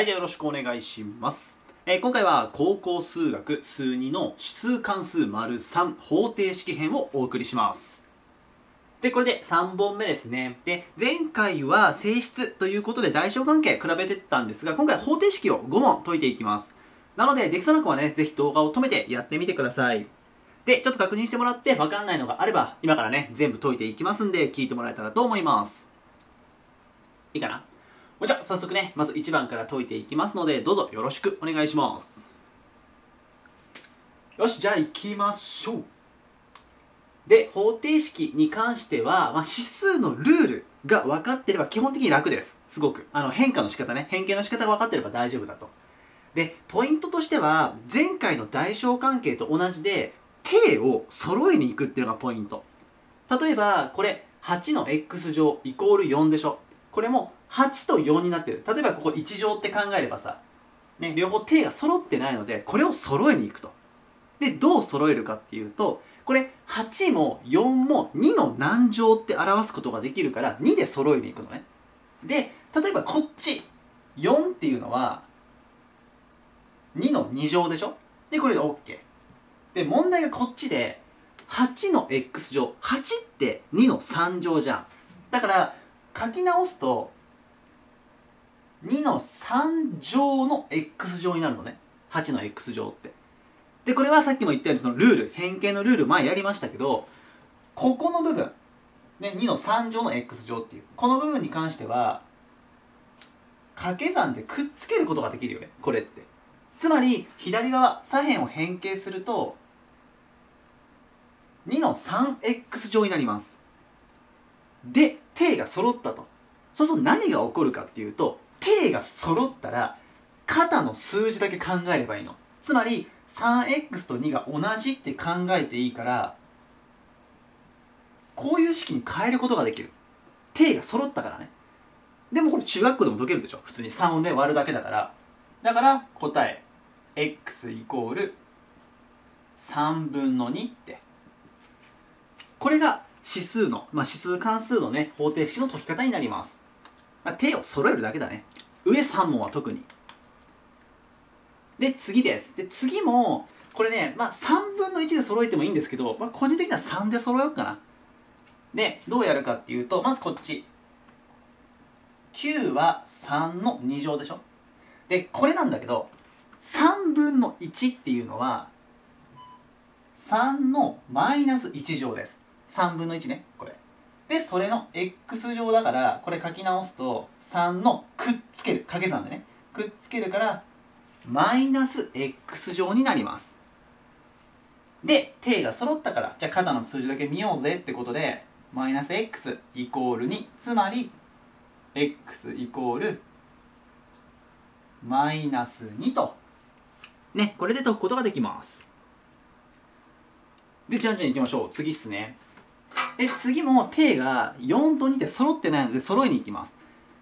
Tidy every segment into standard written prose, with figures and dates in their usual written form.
はい、じゃあよろしくお願いします。今回は高校数学数2の指数関数 ③ 方程式編をお送りします。で、これで3本目ですね。で、前回は性質ということで大小関係比べてったんですが、今回方程式を5問解いていきます。なので、できそうな子はね、ぜひ動画を止めてやってみてください。で、ちょっと確認してもらって、わかんないのがあれば、今からね、全部解いていきますんで、聞いてもらえたらと思います。いいかな？じゃあ早速ね、まず1番から解いていきますので、どうぞよろしくお願いします。よし、じゃあ行きましょう。で、方程式に関しては、指数のルールが分かってれば基本的に楽です。すごく変化の仕方ね、変形の仕方が分かってれば大丈夫だと。で、ポイントとしては前回の大小関係と同じで定を揃えにいくっていうのがポイント。例えばこれ8の x 乗イコール4でしょ。これも8と4になってる。例えばここ1乗って考えればさ、ね、両方定が揃ってないので、これを揃えにいくと。で、どう揃えるかっていうと、これ8も4も2の何乗って表すことができるから、2で揃えにいくのね。で、例えばこっち、4っていうのは2の2乗でしょ。で、これで OK。で、問題がこっちで、8の x 乗。8って2の3乗じゃん。だから、書き直すと、2の3乗の x 乗になるのね。8の x 乗って。で、これはさっきも言ったようにそのルール、変形のルール前やりましたけど、ここの部分、ね、2の3乗の x 乗っていう、この部分に関しては、掛け算でくっつけることができるよね、これって。つまり、左側、左辺を変形すると、2の 3x 乗になります。で、定が揃ったと。そうすると何が起こるかっていうと、定が揃ったら肩の数字だけ考えればいいの。つまり 3x と2が同じって考えていいから、こういう式に変えることができる。定が揃ったからね。でもこれ中学校でも解けるでしょ。普通に3をね割るだけだから。だから答え x イコール3分の2って、これが指数の、指数関数のね方程式の解き方になります。定を揃えるだけだね。上3問は特に。で、次です。で、次も、これね、3分の1で揃えてもいいんですけど、個人的には3で揃えようかな。で、どうやるかっていうと、まずこっち。9は3の2乗でしょ。で、これなんだけど、3分の1っていうのは、3のマイナス1乗です。3分の1ね、これ。で、それの x 乗だから、これ書き直すと、3のくっつける。掛け算でね。くっつけるから、マイナス x 乗になります。で、定が揃ったから、じゃあ肩の数字だけ見ようぜってことで、マイナス x イコール2。つまり、x イコール、マイナス2と。ね、これで解くことができます。で、じゃんじゃんいきましょう。次っすね。で、次も定が4と2で揃ってないので揃えに行きます。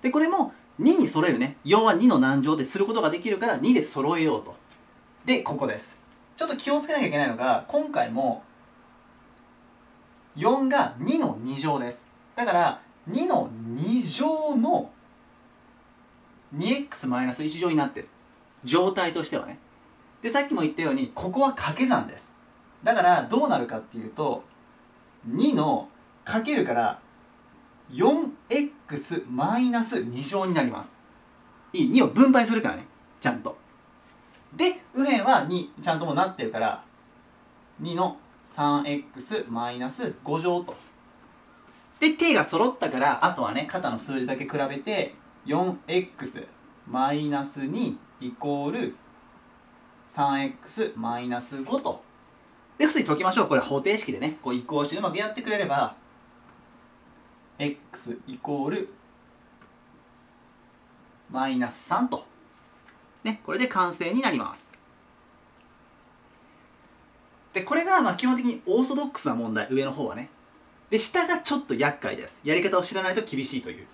で、これも2に揃えるね。4は2の何乗ですることができるから2で揃えようと。で、ここです。ちょっと気をつけなきゃいけないのが、今回も4が2の2乗です。だから2の2乗の 2x-1 乗になってる。状態としてはね。で、さっきも言ったように、ここは掛け算です。だからどうなるかっていうと、2のかけるから 4x-2 乗になります。いい、2を分配するからね、ちゃんと。で、右辺は2ちゃんともなってるから、2の 3x-5 乗と。で、定が揃ったから、あとはね肩の数字だけ比べて 4x-2 イコール 3x-5 と。で、普通に解きましょう。これ方程式でね、こう移項してうまくやってくれれば、x イコールマイナス3と。ね、これで完成になります。で、これが基本的にオーソドックスな問題、上の方はね。で、下がちょっと厄介です。やり方を知らないと厳しいという。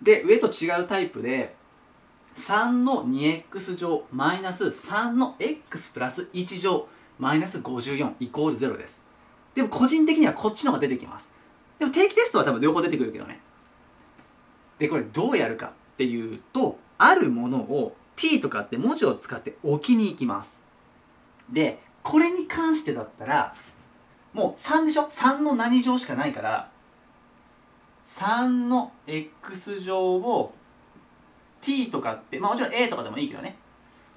で、上と違うタイプで、3の 2x 乗マイナス3の x プラス1乗マイナス54イコール0です。でも個人的にはこっちの方が出てきます。でも定期テストは多分両方出てくるけどね。で、これどうやるかっっていうと、あるものを t とかって文字を使って置きに行きます。でこれに関してだったらもう3でしょ。3の何乗しかないから、3の x 乗を t とかって、まあもちろん a とかでもいいけどね、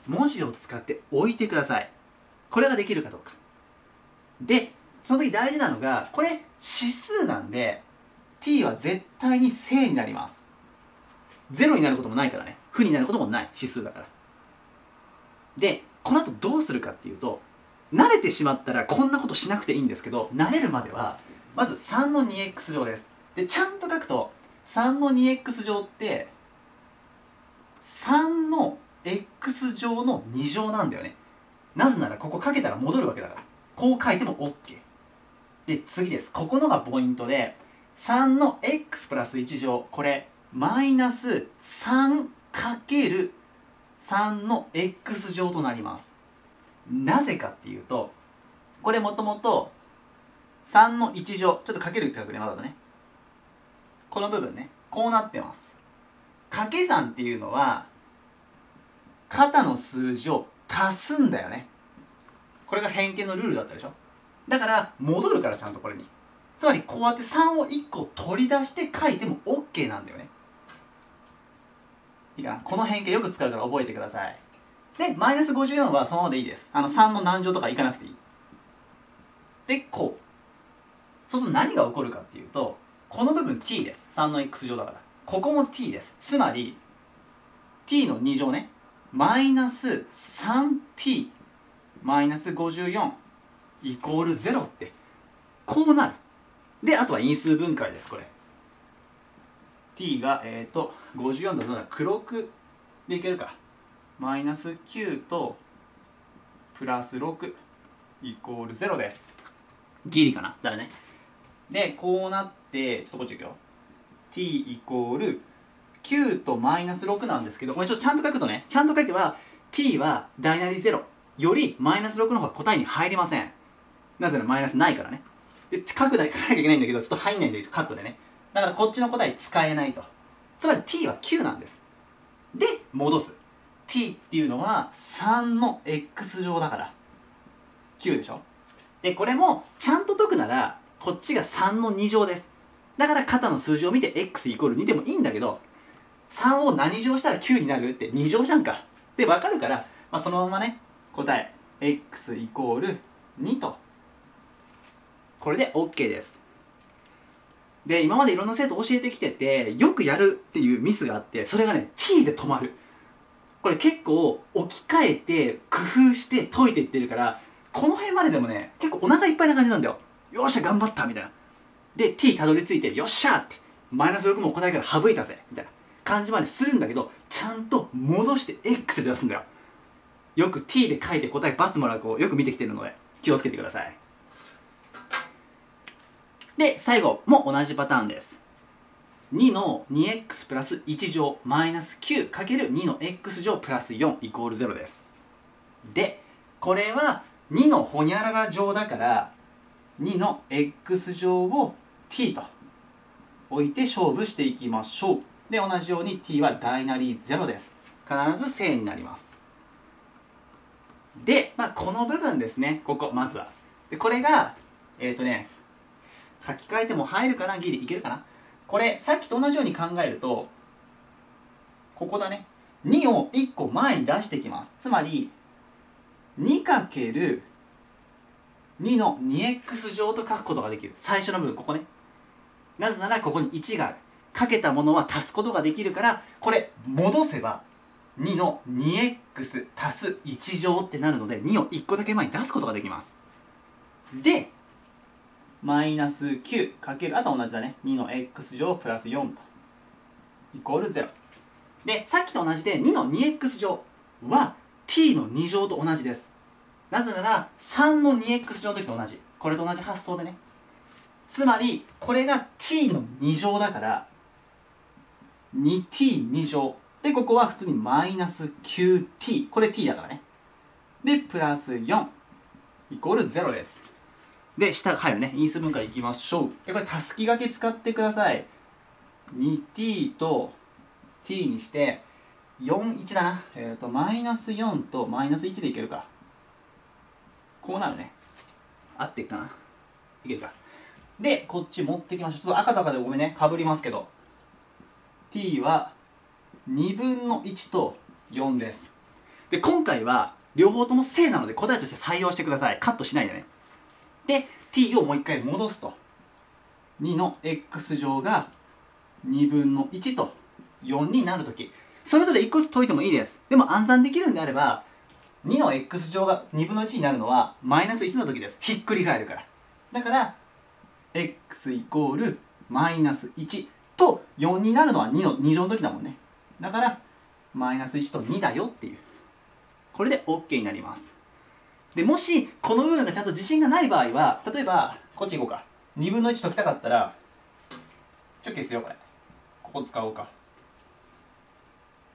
文字を使って置いてください。これができるかどうか。でその時大事なのが、これ指数なんで t は絶対に正になります。0になることもないからね。負になることもない指数だから。でこの後どうするかっていうと、慣れてしまったらこんなことしなくていいんですけど、慣れるまではまず3の 2x 乗です。でちゃんと書くと3の 2x 乗って3の x 乗の2乗なんだよね。なぜならここかけたら戻るわけだから、こう書いても OK で、次です。ここのがポイントで、3の x プラス1乗、これマイナス 3×3 の x 乗となります。なぜかっていうと、これもともと3の1乗、ちょっとかけるって書くね、わざとね、この部分ね、こうなってます。掛け算っていうのは肩の数字を足すんだよね。これが変形のルールだったでしょ。だから戻るから、ちゃんとこれに、つまりこうやって3を1個取り出して書いても OK なんだよね。いいかな。この変形よく使うから覚えてください。でマイナス54はそのままでいいです。3の何乗とかいかなくていい。でこう、そうすると何が起こるかっていうと、この部分 t です。3の x 乗だから、ここも t です。つまり t の2乗ね、マイナス 3t マイナス54イコール0って、こうなる。であとは因数分解です。これ t が54だと、黒くでいけるか、マイナス9とプラス6イコール0です。ギリかな、だからね。でこうなって、ちょっとこっち行くよ。 t イコール9とマイナス6なんですけど、これちょっとちゃんと書くとね、ちゃんと書けば t は大なり0よりマイナス6の方が答えに入りません。なぜならマイナスないからね。で書くだけ書かなきゃいけないんだけど、ちょっと入んないんだけど、カットでね。だからこっちの答え使えないと。つまり t は9なんです。で戻す。t っていうのは3の x 乗だから9でしょ。でこれもちゃんと解くなら、こっちが3の2乗です。だから肩の数字を見て x イコール2でもいいんだけど、3を何乗したら9になるって、2乗じゃんかって分かるから、まあ、そのままね、答え x イコール2と、これで OK です。で今までいろんな生徒教えてきてて、よくやるっていうミスがあって、それがね t で止まる。これ結構置き換えて工夫して解いていってるから、この辺まででもね結構お腹いっぱいな感じなんだよ。よっしゃ頑張ったみたいな。で t たどり着いて、よっしゃってマイナス6も答えから省いたぜみたいな感じまでするんだけど、ちゃんと戻して x で出すんだよ。よく t で書いて答え×もらう子をよく見てきてるので、気をつけてください。で最後も同じパターンです。2の 2x プラス1乗マイナス 9×2 の x 乗プラス4イコール0です。でこれは2のホニャララ乗だから、2の x 乗を t と置いて勝負していきましょう。で同じように t は大なり0です。必ず正になります。で、まあ、この部分ですね。ここまずはで、これが書き換えても入るかな、ギリいけるかな。これさっきと同じように考えると、ここだね、2を1個前に出していきます。つまり 2×2 の 2x 乗と書くことができる。最初の部分ここね。なぜならここに1がある。かけたものは足すことができるから、これ戻せば2の 2x 足す1乗ってなるので、2を1個だけ前に出すことができます。でマイナス9かける、あと同じだね、2の x 乗プラス4とイコール0で、さっきと同じで2の 2x 乗は t の2乗と同じです。なぜなら3の 2x 乗の時と同じ、これと同じ発想でね。つまりこれが t の2乗だから 2t2 乗で、ここは普通にマイナス 9t、 これ t だからね。でプラス4イコール0です。で下が入るね、因数分解いきましょう。でこれたすき掛け使ってください。2t と t にして41だな、マイナス4とマイナス1でいけるか、こうなるね、合っていくかな、いけるか。でこっち持ってきましょう。ちょっと赤と赤でごめんね、かぶりますけど t は2分の1と4です。で今回は両方とも正なので答えとして採用してください。カットしないでね。で t をもう一回戻すと2の x 乗が2分の1と4になるとき、それぞれ1個ずつ解いてもいいです。でも暗算できるんであれば2の x 乗が2分の1になるのはマイナス1のときです。ひっくり返るから。だから x イコールマイナス1と4になるのは2の2乗のときだもんね。だからマイナス1と2だよっていう、これで OK になります。でもしこの部分がちゃんと自信がない場合は、例えばこっち行こうか、2分の1解きたかったらちょっと消すよ、これここ使おうか。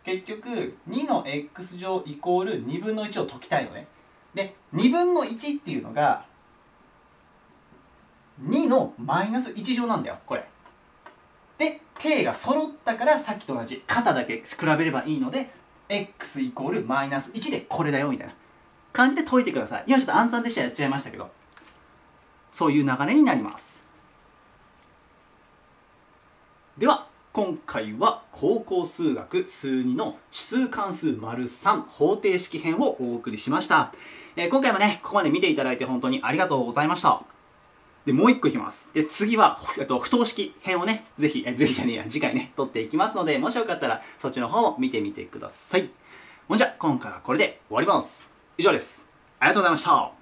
結局2の x 乗イコール2分の1を解きたいのね。で2分の1っていうのが2のマイナス1乗なんだよ、これで k が揃ったから、さっきと同じ肩だけ比べればいいので x イコールマイナス1でこれだよみたいな感じで解いてください。今ちょっと暗算でしたらやっちゃいましたけど、そういう流れになります。では今回は高校数学数2の指数関数 ③ 方程式編をお送りしました。今回もね、ここまで見ていただいて本当にありがとうございました。でもう1個いきます。で次は不等式編をね、ぜひじゃねえや、次回ね取っていきますので、もしよかったらそっちの方も見てみてください。もんじゃ今回はこれで終わります。以上です。ありがとうございました。